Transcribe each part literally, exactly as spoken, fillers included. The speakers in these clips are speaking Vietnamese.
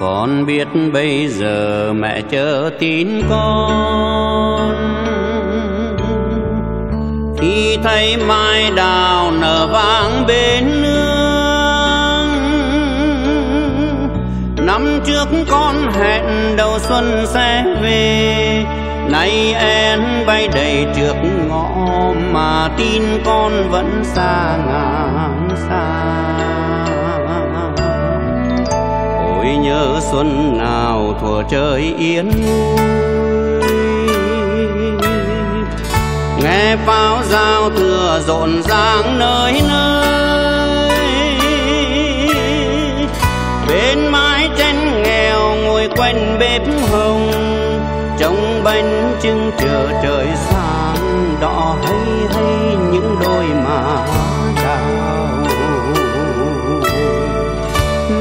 Con biết bây giờ mẹ chớ tin con, khi thấy mai đào nở vàng bên nương. Năm trước con hẹn đầu xuân sẽ về, nay én bay đầy trước ngõ mà tin con vẫn xa ngàn xa. Ôi nhớ xuân nào thuở trời yên vui, nghe pháo giao thừa rộn ràng nơi nơi. Bên mái tranh nghèo ngồi quanh bếp hồng, trông bánh trưng chờ trời sáng đỏ hay hay những đôi mà đào.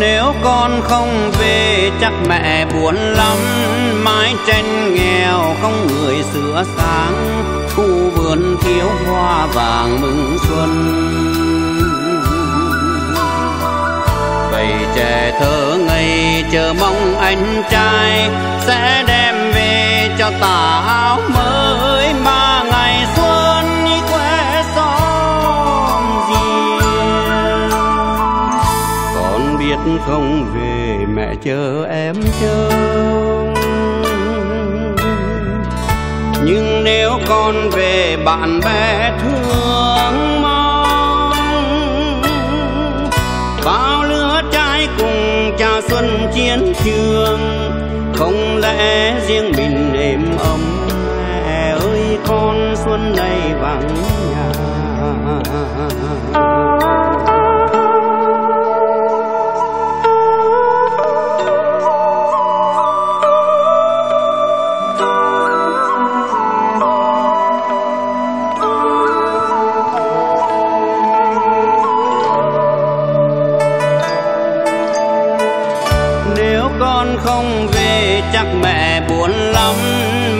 Nếu con không về chắc mẹ buồn lắm, mái tranh nghèo không người sửa sáng, khu vườn thiếu hoa vàng mừng xuân. Bầy trẻ thơ ngây chờ mong anh trai sẽ đem về cho tà áo mới mà ngày xuân đi quê xóm riêng. Con biết không về mẹ chờ em trông, nhưng nếu con về bạn bè thương mong. Bao lứa trai cùng chào xuân chiến trường, không lẽ riêng mình êm ấm. Mẹ ơi con xuân này vắng nhà. Không về chắc mẹ buồn lắm,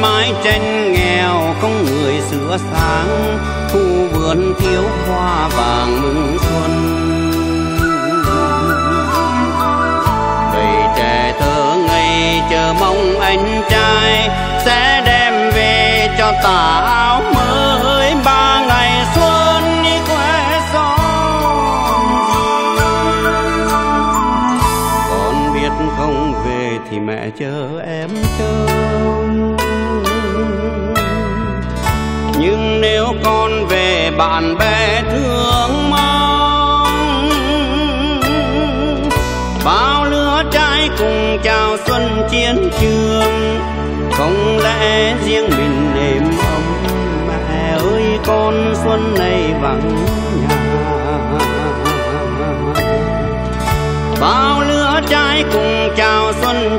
mái tranh nghèo không người sửa sáng, khu vườn thiếu hoa vàng mừng xuân. Bầy trẻ thơ ngây chờ mong anh trai sẽ đem về cho tà áo mới ba ngày xuân đi quê xóm riêng. Con biết không về thì mẹ chờ em trông, nhưng nếu con về bạn bè thương mong. Bao lứa trai cùng chào xuân chiến trường, không lẽ riêng mình êm ấm. Mẹ ơi con xuân này vắng nhà. Bao lứa trai cùng chào xuân